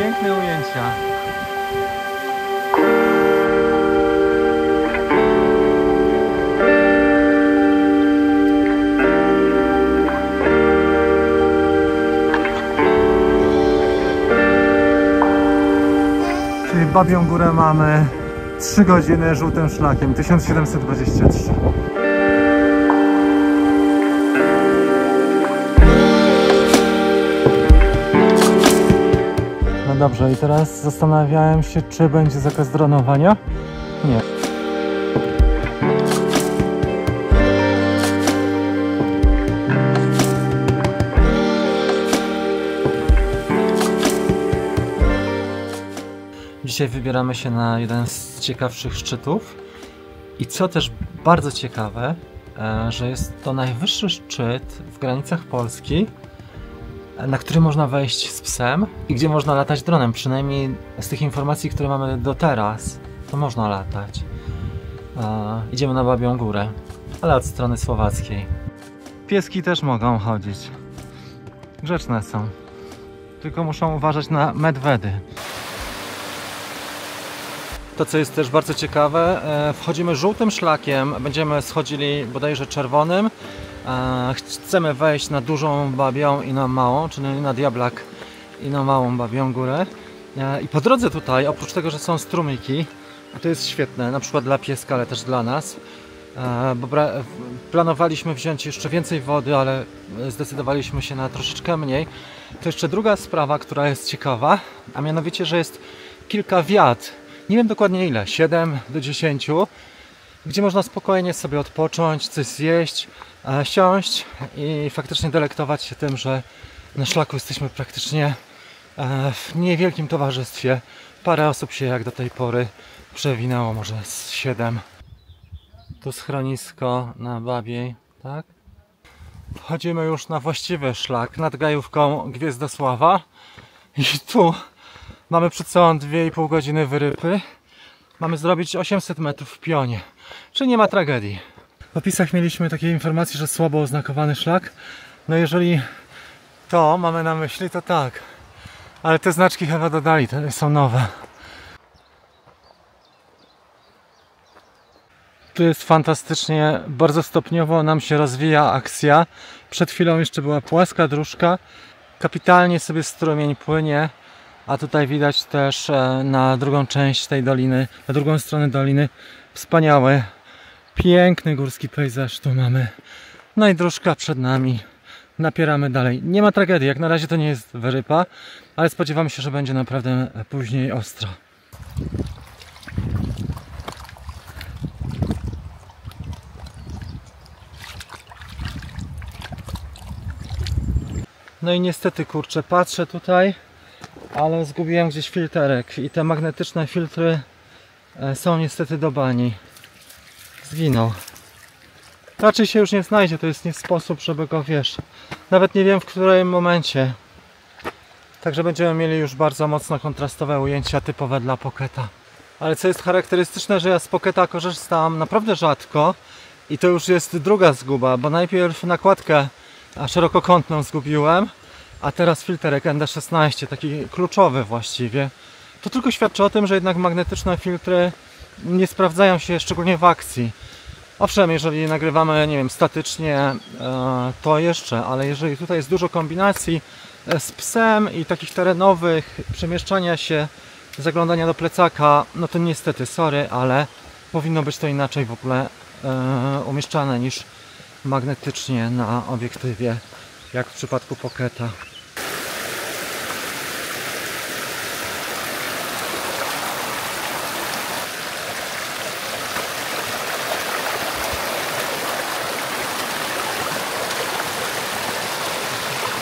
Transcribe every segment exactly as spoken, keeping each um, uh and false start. Piękne ujęcia. Czyli Babią Górę mamy trzy godziny żółtym szlakiem, tysiąc siedemset dwadzieścia trzy. Dobrze, i teraz zastanawiałem się, czy będzie zakaz dronowania? Nie. Dzisiaj wybieramy się na jeden z ciekawszych szczytów. I co też bardzo ciekawe, że jest to najwyższy szczyt w granicach Polski, na który można wejść z psem i gdzie można latać dronem. Przynajmniej z tych informacji, które mamy do teraz, to można latać. E, idziemy na Babią Górę, ale od strony słowackiej. Pieski też mogą chodzić. Grzeczne są. Tylko muszą uważać na medwedy. To, co jest też bardzo ciekawe, e, wchodzimy żółtym szlakiem, będziemy schodzili bodajże czerwonym. Chcemy wejść na dużą Babią i na małą, czyli na Diablak i na małą Babią Górę. I po drodze tutaj, oprócz tego, że są strumyki, to jest świetne, na przykład dla pieska, ale też dla nas, bo planowaliśmy wziąć jeszcze więcej wody, ale zdecydowaliśmy się na troszeczkę mniej. To jeszcze druga sprawa, która jest ciekawa, a mianowicie, że jest kilka wiat, nie wiem dokładnie ile, siedem do dziesięciu, gdzie można spokojnie sobie odpocząć, coś zjeść, siąść i faktycznie delektować się tym, że na szlaku jesteśmy praktycznie w niewielkim towarzystwie. Parę osób się jak do tej pory przewinęło, może z siedem. Tu schronisko na Babiej, tak? Wchodzimy już na właściwy szlak, nad gajówką Gwiazdosława. I tu mamy przed sobą dwie i pół godziny wyrypy. Mamy zrobić osiemset metrów w pionie, czyli nie ma tragedii. W opisach mieliśmy takie informacje, że słabo oznakowany szlak. No jeżeli to mamy na myśli, to tak. Ale te znaczki chyba dodali, te są nowe. Tu jest fantastycznie, bardzo stopniowo nam się rozwija akcja. Przed chwilą jeszcze była płaska dróżka. Kapitalnie sobie strumień płynie. A tutaj widać też na drugą część tej doliny, na drugą stronę doliny, wspaniały, piękny górski pejzaż tu mamy. No i dróżka przed nami. Napieramy dalej. Nie ma tragedii, jak na razie to nie jest wyrypa, ale spodziewamy się, że będzie naprawdę później ostro. No i niestety, kurczę, patrzę tutaj, ale zgubiłem gdzieś filterek i te magnetyczne filtry są niestety do bani. Zginął. Raczej się już nie znajdzie, to jest nie sposób, żeby go, wiesz, nawet nie wiem w którym momencie. Także będziemy mieli już bardzo mocno kontrastowe ujęcia typowe dla Pocketa. Ale co jest charakterystyczne, że ja z Pocketa korzystam naprawdę rzadko i to już jest druga zguba, bo najpierw nakładkę szerokokątną zgubiłem, a teraz filterek N D szesnaście, taki kluczowy właściwie. To tylko świadczy o tym, że jednak magnetyczne filtry nie sprawdzają się, szczególnie w akcji. Owszem, jeżeli nagrywamy, nie wiem, statycznie, to jeszcze, ale jeżeli tutaj jest dużo kombinacji z psem i takich terenowych, przemieszczania się, zaglądania do plecaka, no to niestety, sorry, ale powinno być to inaczej w ogóle umieszczane niż magnetycznie na obiektywie, jak w przypadku Pocketa.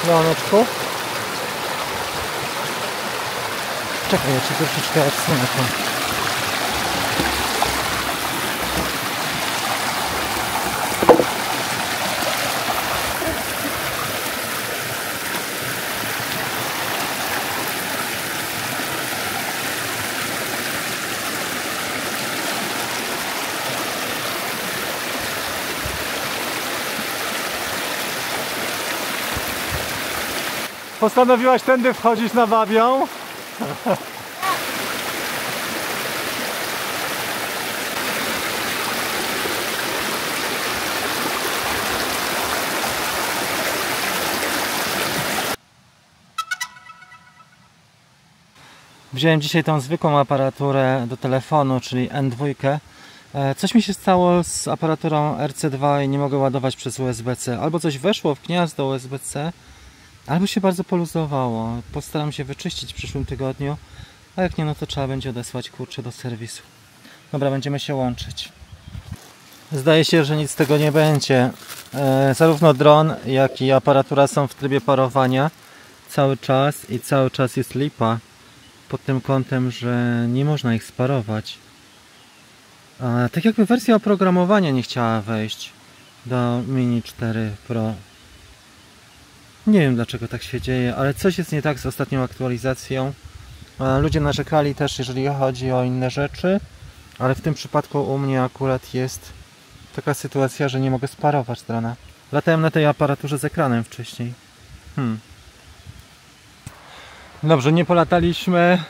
Leoneczku. Czekaj, ja ci troszeczkę odsunę to. Postanowiłaś tędy wchodzić na Babią? Wziąłem dzisiaj tą zwykłą aparaturę do telefonu, czyli N dwa. Coś mi się stało z aparaturą R C dwa i nie mogę ładować przez U S B C. Albo coś weszło w gniazdo U S B C, albo się bardzo poluzowało. Postaram się wyczyścić w przyszłym tygodniu, a jak nie, no to trzeba będzie odesłać kurczę do serwisu. Dobra, będziemy się łączyć. Zdaje się, że nic z tego nie będzie. Eee, zarówno dron, jak i aparatura są w trybie parowania cały czas i cały czas jest lipa pod tym kątem, że nie można ich sparować. A, tak jakby wersja oprogramowania nie chciała wejść do Mini cztery Pro. Nie wiem dlaczego tak się dzieje, ale coś jest nie tak z ostatnią aktualizacją. A, ludzie narzekali też, jeżeli chodzi o inne rzeczy, ale w tym przypadku u mnie akurat jest taka sytuacja, że nie mogę sparować drona. Latałem na tej aparaturze z ekranem wcześniej. Hmm. Dobrze, nie polataliśmy.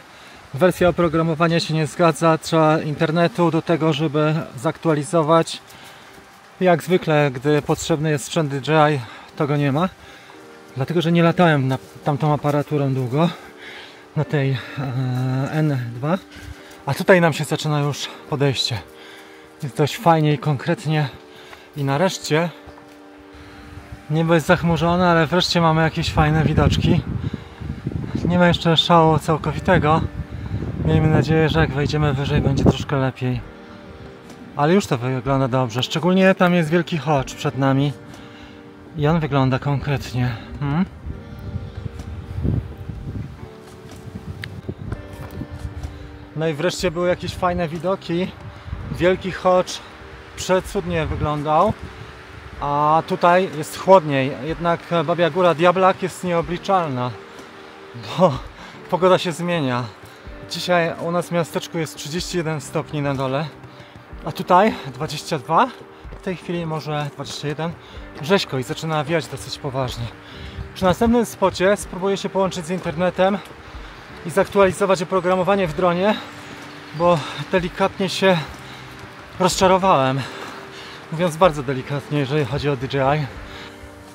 Wersja oprogramowania się nie zgadza, trzeba internetu do tego, żeby zaktualizować. Jak zwykle, gdy potrzebny jest sprzęt D J I, to go nie ma. Dlatego, że nie latałem na tamtą aparaturą długo, na tej e, N dwa. A tutaj nam się zaczyna już podejście. Jest dość fajnie i konkretnie. I nareszcie, niebo jest zachmurzone, ale wreszcie mamy jakieś fajne widoczki. Nie ma jeszcze szału całkowitego. Miejmy nadzieję, że jak wejdziemy wyżej, będzie troszkę lepiej. Ale już to wygląda dobrze. Szczególnie tam jest Wielki Chocz przed nami. I on wygląda konkretnie. Hmm? No i wreszcie były jakieś fajne widoki. Wielki Chocz przecudnie wyglądał. A tutaj jest chłodniej. Jednak Babia Góra, Diablak jest nieobliczalna. Bo pogoda się zmienia. Dzisiaj u nas w miasteczku jest trzydzieści jeden stopni na dole, a tutaj dwadzieścia dwa, w tej chwili może dwadzieścia jeden, rzeźko i zaczyna wiać dosyć poważnie. Przy następnym spocie spróbuję się połączyć z internetem i zaktualizować oprogramowanie w dronie, bo delikatnie się rozczarowałem, mówiąc bardzo delikatnie, jeżeli chodzi o D J I.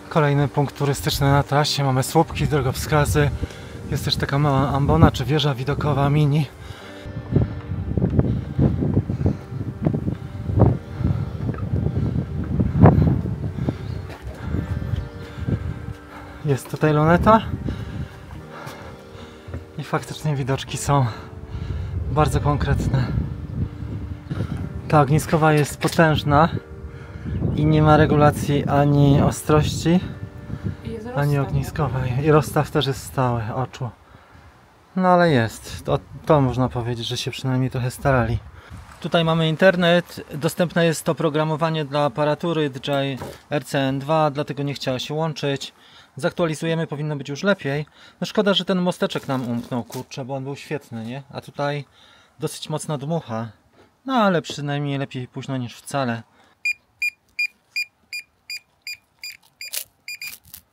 Kolejny punkt turystyczny na trasie, mamy słupki, drogowskazy. Jest też taka mała ambona, czy wieża widokowa mini. Jest tutaj luneta. I faktycznie widoczki są bardzo konkretne. Ta ogniskowa jest potężna i nie ma regulacji ani ostrości, ani ogniskowej. I rozstaw też jest stały oczu. No ale jest. To, to można powiedzieć, że się przynajmniej trochę starali. Tutaj mamy internet. Dostępne jest to programowanie dla aparatury D J I R C N dwa, dlatego nie chciała się łączyć. Zaktualizujemy, powinno być już lepiej. No szkoda, że ten mosteczek nam umknął, kurczę, bo on był świetny, nie? A tutaj dosyć mocno dmucha. No ale przynajmniej lepiej późno niż wcale.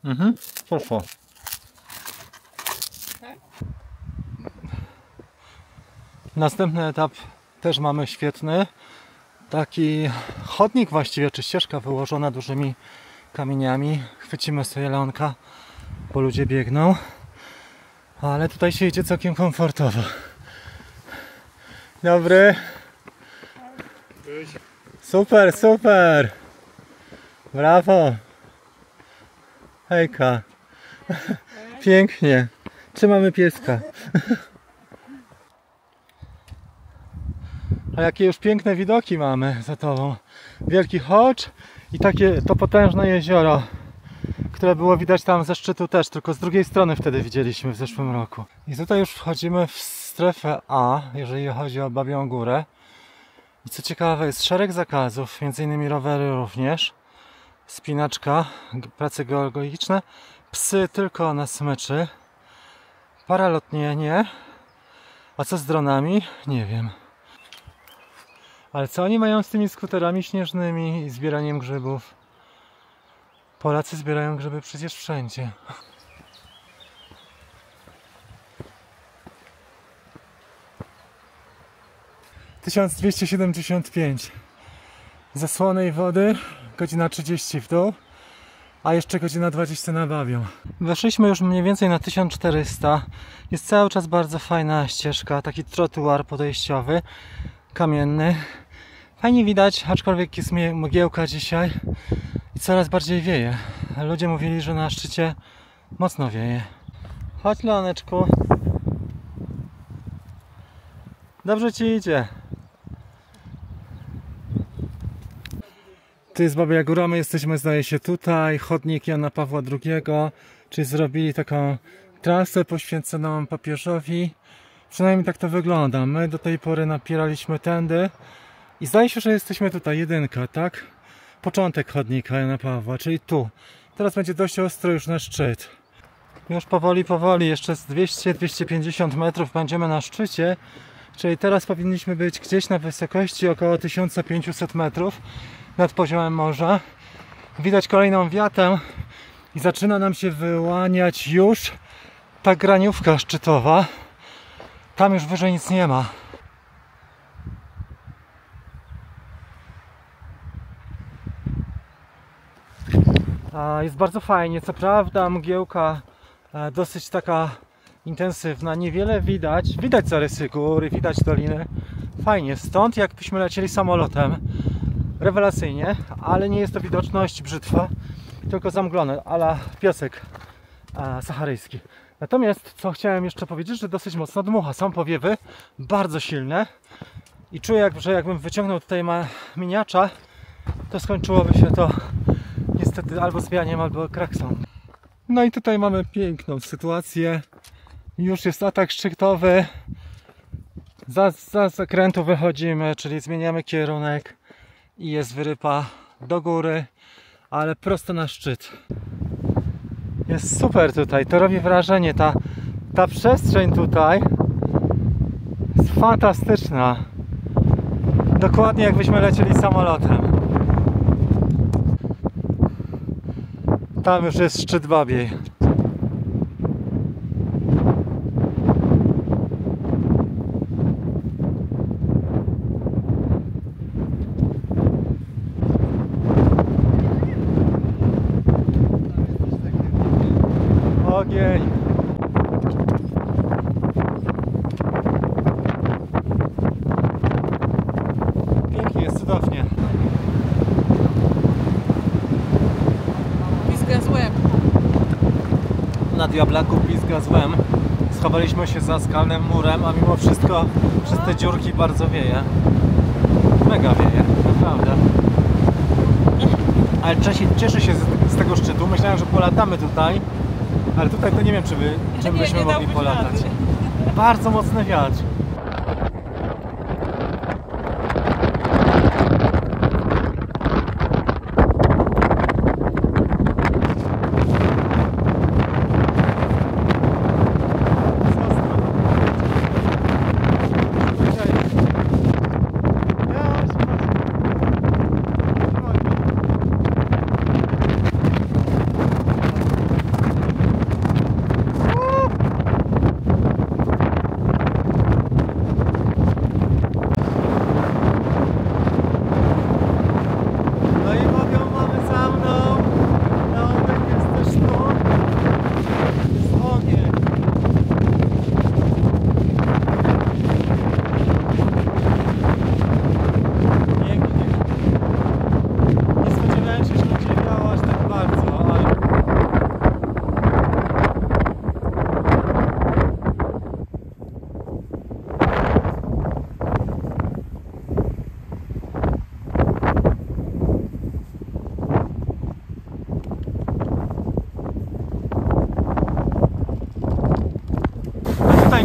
Mhm, poszło. Następny etap też mamy świetny. Taki chodnik właściwie, czy ścieżka wyłożona dużymi kamieniami. Chwycimy sobie leonka, bo ludzie biegną. Ale tutaj się idzie całkiem komfortowo. Dobry. Super, super. Brawo. Hejka. Pięknie. Trzymamy pieska. A jakie już piękne widoki mamy za tobą. Wielki Chocz i takie to potężne jezioro, które było widać tam ze szczytu też, tylko z drugiej strony wtedy widzieliśmy w zeszłym roku. I tutaj już wchodzimy w strefę A, jeżeli chodzi o Babią Górę. I co ciekawe, jest szereg zakazów, między innymi rowery również. Spinaczka, prace geologiczne, psy tylko na smyczy, paralotnie nie, a co z dronami? Nie wiem. Ale co oni mają z tymi skuterami śnieżnymi i zbieraniem grzybów? Polacy zbierają grzyby przecież wszędzie. tysiąc dwieście siedemdziesiąt pięć. Ze Słonej Wody, godzina trzydzieści w dół, a jeszcze godzina dwadzieścia na Babią. Weszliśmy już mniej więcej na tysiąc czterysta. Jest cały czas bardzo fajna ścieżka, taki trotuar podejściowy, kamienny. Fajnie widać, aczkolwiek jest mgiełka dzisiaj i coraz bardziej wieje. Ludzie mówili, że na szczycie mocno wieje. Chodź, Leoneczku. Dobrze ci idzie. To jest Babia Góra, my jesteśmy, zdaje się, tutaj. Chodnik Jana Pawła drugiego, czyli zrobili taką trasę poświęconą papieżowi. Przynajmniej tak to wygląda. My do tej pory napieraliśmy tędy i zdaje się, że jesteśmy tutaj, jedynka, tak? Początek chodnika Jana Pawła, czyli tu. Teraz będzie dość ostro już na szczyt. Już powoli, powoli, jeszcze z dwieście do dwieście pięćdziesięciu metrów będziemy na szczycie. Czyli teraz powinniśmy być gdzieś na wysokości około tysiąca pięciuset metrów nad poziomem morza. Widać kolejną wiatę i zaczyna nam się wyłaniać już ta graniówka szczytowa. Tam już wyżej nic nie ma. Jest bardzo fajnie, co prawda mgiełka dosyć taka intensywna, niewiele widać, widać zarysy góry, widać doliny, fajnie, stąd jakbyśmy lecieli samolotem, rewelacyjnie, ale nie jest to widoczność brzydwa, tylko zamglone, a la piasek e, saharyjski. Natomiast co chciałem jeszcze powiedzieć, że dosyć mocno dmucha, są powiewy bardzo silne i czuję, że jakbym wyciągnął tutaj miniacza, to skończyłoby się to niestety albo zwianiem, albo kraksą. No i tutaj mamy piękną sytuację. Już jest atak szczytowy. Za, za zakrętu wychodzimy, czyli zmieniamy kierunek i jest wyrypa do góry, ale prosto na szczyt. Jest super tutaj, to robi wrażenie. Ta, ta przestrzeń tutaj jest fantastyczna. Dokładnie jakbyśmy lecieli samolotem. Tam już jest szczyt Babiej. Ogień. Pięknie, jest cudownie. Pizga z łeb. Na Diablaku pizga z łeb. Schowaliśmy się za skalnym murem, a mimo wszystko przez te dziurki bardzo wieje. Mega wieje, naprawdę. Ale cieszę się z tego szczytu. Myślałem, że polatamy tutaj. Ale tutaj to nie wiem, czy by, czym byśmy nie, nie mogli polatać. Rady. Bardzo mocny wiatr.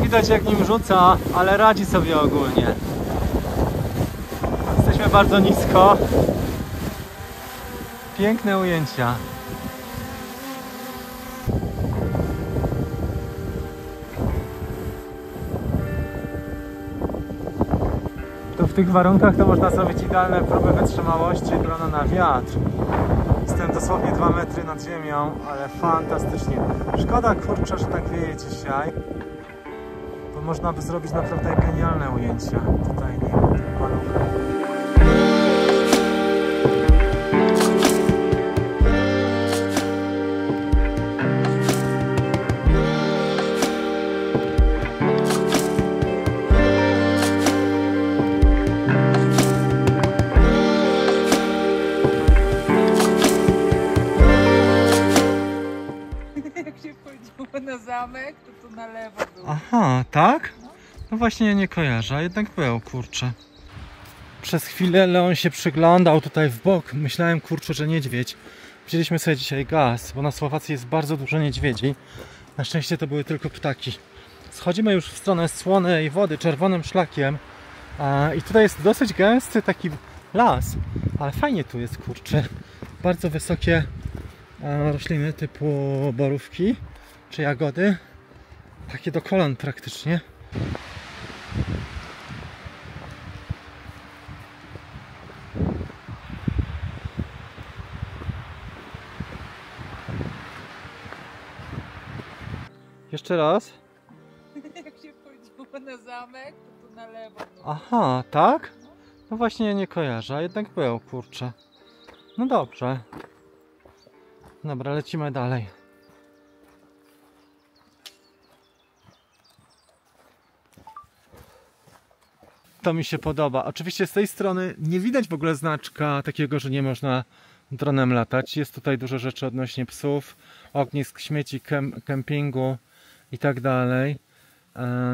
Widać, jak nim rzuca, ale radzi sobie ogólnie. Jesteśmy bardzo nisko. Piękne ujęcia. Tu w tych warunkach to można zrobić idealne próby wytrzymałości brona na wiatr. Jestem dosłownie dwa metry nad ziemią, ale fantastycznie. Szkoda, kurczę, że tak wieje dzisiaj. Można by zrobić naprawdę genialne ujęcia. Tutaj nie. Zamek, to tu na lewo był. Aha, tak? No właśnie nie kojarzę, a jednak był, kurczę. Przez chwilę Leon się przyglądał tutaj w bok. Myślałem, kurczę, że niedźwiedź. Wzięliśmy sobie dzisiaj gaz, bo na Słowacji jest bardzo dużo niedźwiedzi. Na szczęście to były tylko ptaki. Schodzimy już w stronę Słonej Wody czerwonym szlakiem. I tutaj jest dosyć gęsty taki las, ale fajnie tu jest, kurczę. Bardzo wysokie rośliny typu borówki czy jagody, takie do kolan praktycznie. Jeszcze raz. Jak się wchodziło na zamek, to tu na lewo. Aha, tak? No właśnie nie kojarzę, a jednak był, kurczę. No dobrze. Dobra, lecimy dalej. To mi się podoba. Oczywiście z tej strony nie widać w ogóle znaczka takiego, że nie można dronem latać. Jest tutaj dużo rzeczy odnośnie psów, ognisk, śmieci, kem, kempingu i tak dalej.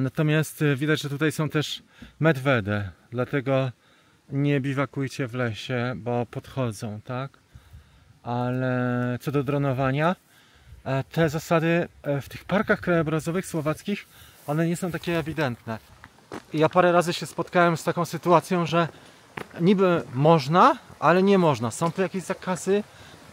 Natomiast widać, że tutaj są też medwedy, dlatego nie biwakujcie w lesie, bo podchodzą, tak? Ale co do dronowania, te zasady w tych parkach krajobrazowych słowackich, one nie są takie ewidentne. Ja parę razy się spotkałem z taką sytuacją, że niby można, ale nie można. Są tu jakieś zakazy,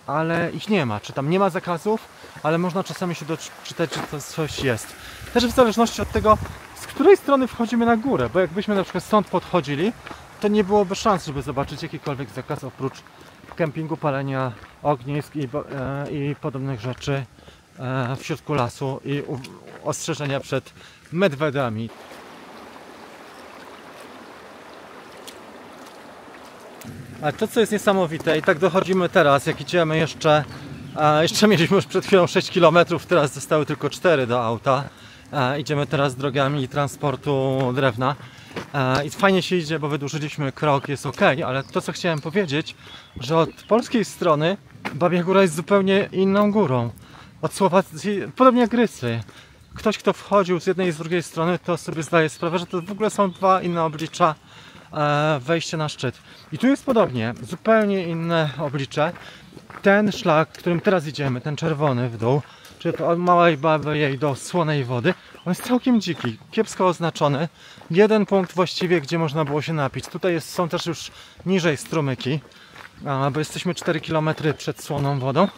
ale ich nie ma. Czy tam nie ma zakazów, ale można czasami się doczytać, czy to coś jest. Też w zależności od tego, z której strony wchodzimy na górę, bo jakbyśmy na przykład stąd podchodzili, to nie byłoby szans, żeby zobaczyć jakikolwiek zakaz oprócz kempingu, palenia ognisk i, e, i podobnych rzeczy e, w środku lasu i u, ostrzeżenia przed medwedami. A to, co jest niesamowite, i tak dochodzimy teraz, jak idziemy jeszcze, e, jeszcze mieliśmy już przed chwilą sześć kilometrów, teraz zostały tylko cztery do auta. E, idziemy teraz drogami transportu drewna. E, I fajnie się idzie, bo wydłużyliśmy krok, jest ok, ale to, co chciałem powiedzieć, że od polskiej strony Babia Góra jest zupełnie inną górą. Od Słowacji, podobnie jak Rysy. Ktoś, kto wchodził z jednej i z drugiej strony, to sobie zdaje sprawę, że to w ogóle są dwa inne oblicza. Wejście na szczyt. I tu jest podobnie, zupełnie inne oblicze. Ten szlak, którym teraz idziemy, ten czerwony w dół, czyli to od Małej Babii do Słonej Wody, on jest całkiem dziki, kiepsko oznaczony. Jeden punkt właściwie, gdzie można było się napić. Tutaj jest, są też już niżej strumyki, bo jesteśmy cztery kilometry przed Słoną Wodą,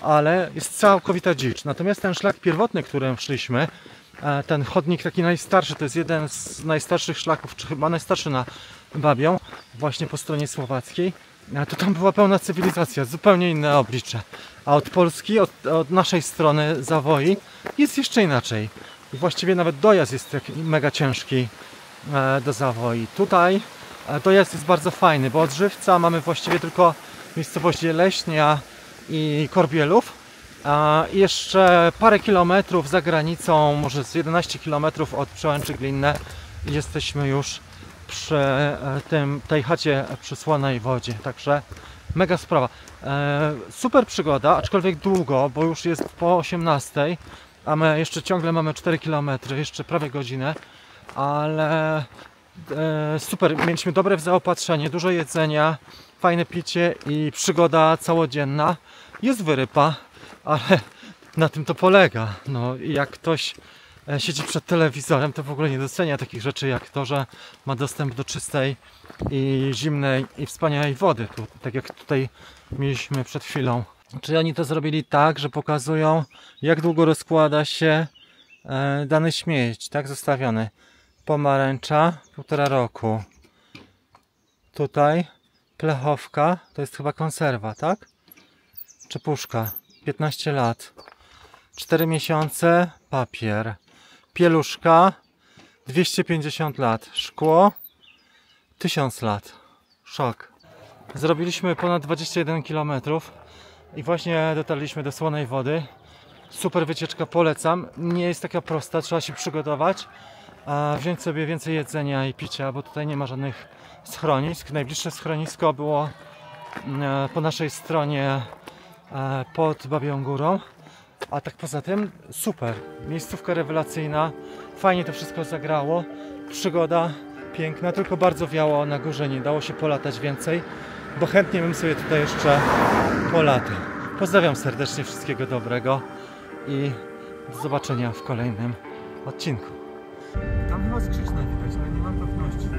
ale jest całkowita dzicz. Natomiast ten szlak pierwotny, którym szliśmy, ten chodnik taki najstarszy, to jest jeden z najstarszych szlaków, czy chyba najstarszy na Babią, właśnie po stronie słowackiej, to tam była pełna cywilizacja, zupełnie inne oblicze. A od Polski, od, od naszej strony Zawoi jest jeszcze inaczej. I właściwie nawet dojazd jest mega ciężki do Zawoi. Tutaj dojazd jest bardzo fajny, bo od Żywca mamy właściwie tylko miejscowości Leśnia i Korbielów. A jeszcze parę kilometrów za granicą, może z jedenaście kilometrów od Przełęczy Glinne jesteśmy już przy tym, tej chacie przy Słonej Wodzie, także mega sprawa. E, super przygoda, aczkolwiek długo, bo już jest po osiemnastej, a my jeszcze ciągle mamy cztery kilometry, jeszcze prawie godzinę, ale e, super, mieliśmy dobre zaopatrzenie, dużo jedzenia, fajne picie i przygoda całodzienna. Jest wyrypa. Ale na tym to polega. No, jak ktoś siedzi przed telewizorem, to w ogóle nie docenia takich rzeczy jak to, że ma dostęp do czystej i zimnej i wspaniałej wody. Tu, tak jak tutaj mieliśmy przed chwilą. Czyli oni to zrobili tak, że pokazują, jak długo rozkłada się e, dany śmieć, tak zostawiony. Pomarańcza, półtora roku. Tutaj plechowka, to jest chyba konserwa, tak? Czy puszka? piętnaście lat, cztery miesiące, papier, pieluszka, dwieście pięćdziesiąt lat, szkło, tysiąc lat. Szok. Zrobiliśmy ponad dwadzieścia jeden kilometrów i właśnie dotarliśmy do Słonej Wody. Super wycieczka, polecam. Nie jest taka prosta, trzeba się przygotować, a wziąć sobie więcej jedzenia i picia, bo tutaj nie ma żadnych schronisk. Najbliższe schronisko było po naszej stronie pod Babią Górą. A tak poza tym super, miejscówka rewelacyjna, fajnie to wszystko zagrało, przygoda piękna, tylko bardzo wiało na górze, nie dało się polatać więcej, bo chętnie bym sobie tutaj jeszcze polatał. Pozdrawiam serdecznie, wszystkiego dobrego i do zobaczenia w kolejnym odcinku. Tam chyba skrzyczna widać, ale nie mam pewności.